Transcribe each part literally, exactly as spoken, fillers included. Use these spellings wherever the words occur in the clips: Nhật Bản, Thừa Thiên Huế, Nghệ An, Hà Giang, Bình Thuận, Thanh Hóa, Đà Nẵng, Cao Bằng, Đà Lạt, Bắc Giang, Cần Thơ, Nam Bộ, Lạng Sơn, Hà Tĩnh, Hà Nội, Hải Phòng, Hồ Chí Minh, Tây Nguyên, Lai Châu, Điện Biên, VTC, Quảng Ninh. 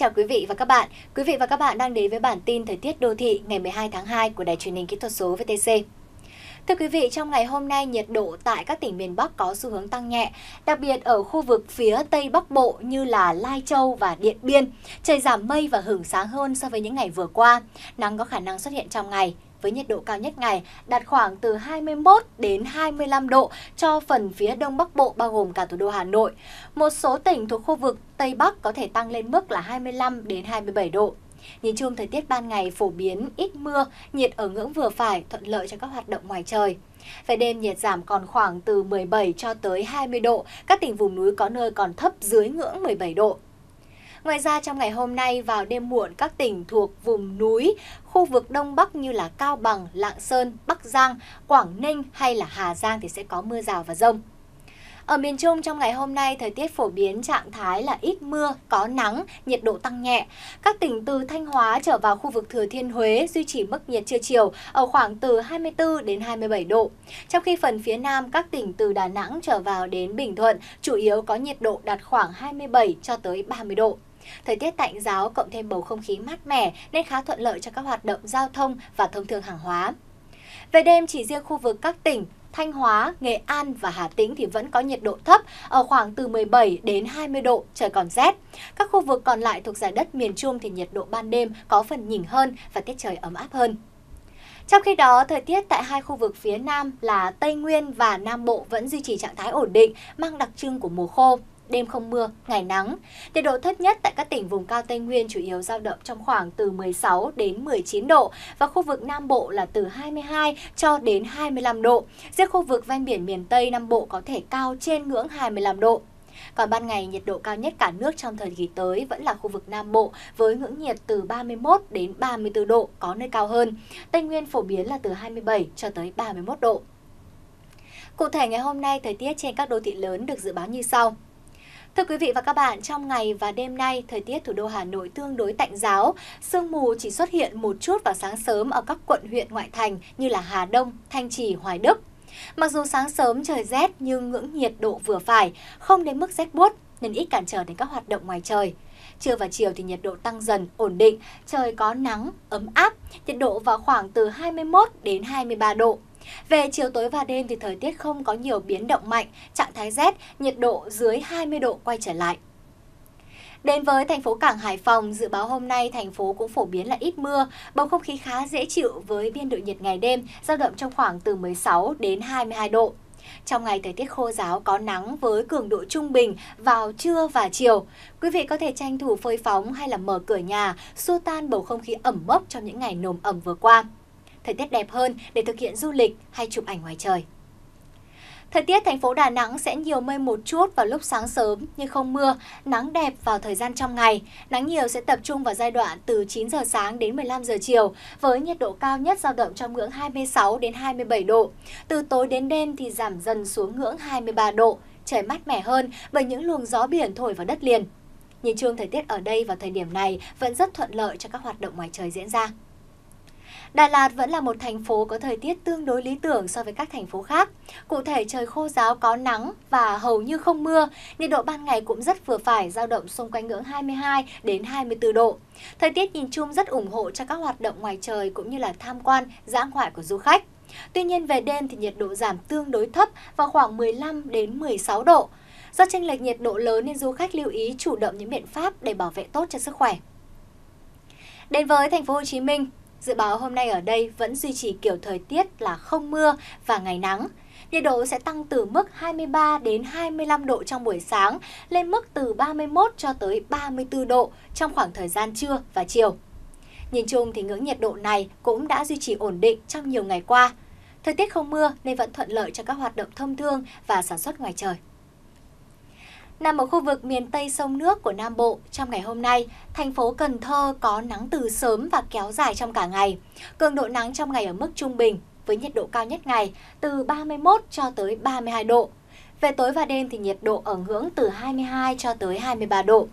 chào quý vị và các bạn. Quý vị và các bạn đang đến với bản tin thời tiết đô thị ngày mười hai tháng hai của Đài Truyền hình Kỹ thuật số vê tê xê. Thưa quý vị, trong ngày hôm nay, nhiệt độ tại các tỉnh miền Bắc có xu hướng tăng nhẹ, đặc biệt ở khu vực phía Tây Bắc Bộ như là Lai Châu và Điện Biên. Trời giảm mây và hửng sáng hơn so với những ngày vừa qua. Nắng có khả năng xuất hiện trong ngày, với nhiệt độ cao nhất ngày đạt khoảng từ hai mươi mốt đến hai mươi lăm độ cho phần phía Đông Bắc Bộ bao gồm cả thủ đô Hà Nội. Một số tỉnh thuộc khu vực Tây Bắc có thể tăng lên mức là hai mươi lăm đến hai mươi bảy độ. Nhìn chung, thời tiết ban ngày phổ biến ít mưa, nhiệt ở ngưỡng vừa phải, thuận lợi cho các hoạt động ngoài trời. Về đêm, nhiệt giảm còn khoảng từ mười bảy cho tới hai mươi độ, các tỉnh vùng núi có nơi còn thấp dưới ngưỡng mười bảy độ. Ngoài ra, trong ngày hôm nay vào đêm muộn, các tỉnh thuộc vùng núi, khu vực Đông Bắc như là Cao Bằng, Lạng Sơn, Bắc Giang, Quảng Ninh hay là Hà Giang thì sẽ có mưa rào và dông. Ở miền Trung, trong ngày hôm nay, thời tiết phổ biến trạng thái là ít mưa, có nắng, nhiệt độ tăng nhẹ. Các tỉnh từ Thanh Hóa trở vào khu vực Thừa Thiên Huế duy trì mức nhiệt trưa chiều ở khoảng từ hai mươi tư đến hai mươi bảy độ. Trong khi phần phía Nam, các tỉnh từ Đà Nẵng trở vào đến Bình Thuận chủ yếu có nhiệt độ đạt khoảng hai mươi bảy cho tới ba mươi độ. Thời tiết tạnh ráo cộng thêm bầu không khí mát mẻ nên khá thuận lợi cho các hoạt động giao thông và thông thương hàng hóa. Về đêm, chỉ riêng khu vực các tỉnh Thanh Hóa, Nghệ An và Hà Tĩnh thì vẫn có nhiệt độ thấp, ở khoảng từ mười bảy đến hai mươi độ, trời còn rét. Các khu vực còn lại thuộc giải đất miền Trung thì nhiệt độ ban đêm có phần nhỉnh hơn và tiết trời ấm áp hơn. Trong khi đó, thời tiết tại hai khu vực phía Nam là Tây Nguyên và Nam Bộ vẫn duy trì trạng thái ổn định, mang đặc trưng của mùa khô. Đêm không mưa, ngày nắng. Nhiệt độ thấp nhất tại các tỉnh vùng cao Tây Nguyên chủ yếu dao động trong khoảng từ mười sáu đến mười chín độ và khu vực Nam Bộ là từ hai mươi hai cho đến hai mươi lăm độ. Riêng khu vực ven biển miền Tây Nam Bộ có thể cao trên ngưỡng hai mươi lăm độ. Còn ban ngày, nhiệt độ cao nhất cả nước trong thời kỳ tới vẫn là khu vực Nam Bộ với ngưỡng nhiệt từ ba mươi mốt đến ba mươi tư độ, có nơi cao hơn. Tây Nguyên phổ biến là từ hai mươi bảy cho tới ba mươi mốt độ. Cụ thể, ngày hôm nay, thời tiết trên các đô thị lớn được dự báo như sau. Thưa quý vị và các bạn, trong ngày và đêm nay, thời tiết thủ đô Hà Nội tương đối tạnh ráo. Sương mù chỉ xuất hiện một chút vào sáng sớm ở các quận huyện ngoại thành như là Hà Đông, Thanh Trì, Hoài Đức. Mặc dù sáng sớm trời rét nhưng ngưỡng nhiệt độ vừa phải, không đến mức rét buốt nên ít cản trở đến các hoạt động ngoài trời. Trưa và chiều thì nhiệt độ tăng dần, ổn định, trời có nắng, ấm áp, nhiệt độ vào khoảng từ hai mươi mốt đến hai mươi ba độ. Về chiều tối và đêm thì thời tiết không có nhiều biến động mạnh, trạng thái rét, nhiệt độ dưới hai mươi độ quay trở lại. Đến với thành phố Cảng Hải Phòng, dự báo hôm nay thành phố cũng phổ biến là ít mưa, bầu không khí khá dễ chịu với biên độ nhiệt ngày đêm dao động trong khoảng từ mười sáu đến hai mươi hai độ. Trong ngày, thời tiết khô ráo có nắng với cường độ trung bình vào trưa và chiều. Quý vị có thể tranh thủ phơi phóng hay là mở cửa nhà, xua tan bầu không khí ẩm mốc trong những ngày nồm ẩm vừa qua. Thời tiết đẹp hơn để thực hiện du lịch hay chụp ảnh ngoài trời. Thời tiết thành phố Đà Nẵng sẽ nhiều mây một chút vào lúc sáng sớm nhưng không mưa, nắng đẹp vào thời gian trong ngày. Nắng nhiều sẽ tập trung vào giai đoạn từ chín giờ sáng đến mười lăm giờ chiều với nhiệt độ cao nhất dao động trong ngưỡng hai mươi sáu đến hai mươi bảy độ. Từ tối đến đêm thì giảm dần xuống ngưỡng hai mươi ba độ, trời mát mẻ hơn bởi những luồng gió biển thổi vào đất liền. Nhìn chung, thời tiết ở đây vào thời điểm này vẫn rất thuận lợi cho các hoạt động ngoài trời diễn ra. Đà Lạt vẫn là một thành phố có thời tiết tương đối lý tưởng so với các thành phố khác. Cụ thể, trời khô ráo có nắng và hầu như không mưa, nhiệt độ ban ngày cũng rất vừa phải, dao động xung quanh ngưỡng hai mươi hai đến hai mươi tư độ. Thời tiết nhìn chung rất ủng hộ cho các hoạt động ngoài trời cũng như là tham quan, dã ngoại của du khách. Tuy nhiên, về đêm thì nhiệt độ giảm tương đối thấp vào khoảng mười lăm đến mười sáu độ. Do chênh lệch nhiệt độ lớn nên du khách lưu ý chủ động những biện pháp để bảo vệ tốt cho sức khỏe. Đến với thành phố Hồ Chí Minh, dự báo hôm nay ở đây vẫn duy trì kiểu thời tiết là không mưa và ngày nắng. Nhiệt độ sẽ tăng từ mức hai mươi ba đến hai mươi lăm độ trong buổi sáng lên mức từ ba mươi mốt cho tới ba mươi tư độ trong khoảng thời gian trưa và chiều. Nhìn chung thì ngưỡng nhiệt độ này cũng đã duy trì ổn định trong nhiều ngày qua. Thời tiết không mưa nên vẫn thuận lợi cho các hoạt động thông thương và sản xuất ngoài trời. Nằm ở khu vực miền Tây sông nước của Nam Bộ, trong ngày hôm nay, thành phố Cần Thơ có nắng từ sớm và kéo dài trong cả ngày. Cường độ nắng trong ngày ở mức trung bình, với nhiệt độ cao nhất ngày từ ba mươi mốt cho tới ba mươi hai độ. Về tối và đêm thì nhiệt độ ở ngưỡng từ hai mươi hai cho tới hai mươi ba độ.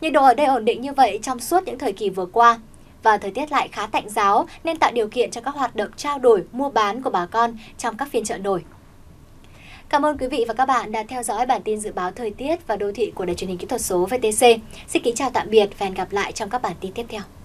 Nhiệt độ ở đây ổn định như vậy trong suốt những thời kỳ vừa qua. Và thời tiết lại khá tạnh ráo nên tạo điều kiện cho các hoạt động trao đổi, mua bán của bà con trong các phiên chợ nổi. Cảm ơn quý vị và các bạn đã theo dõi bản tin dự báo thời tiết và đô thị của Đài Truyền hình Kỹ thuật số vê tê xê. Xin kính chào tạm biệt và hẹn gặp lại trong các bản tin tiếp theo.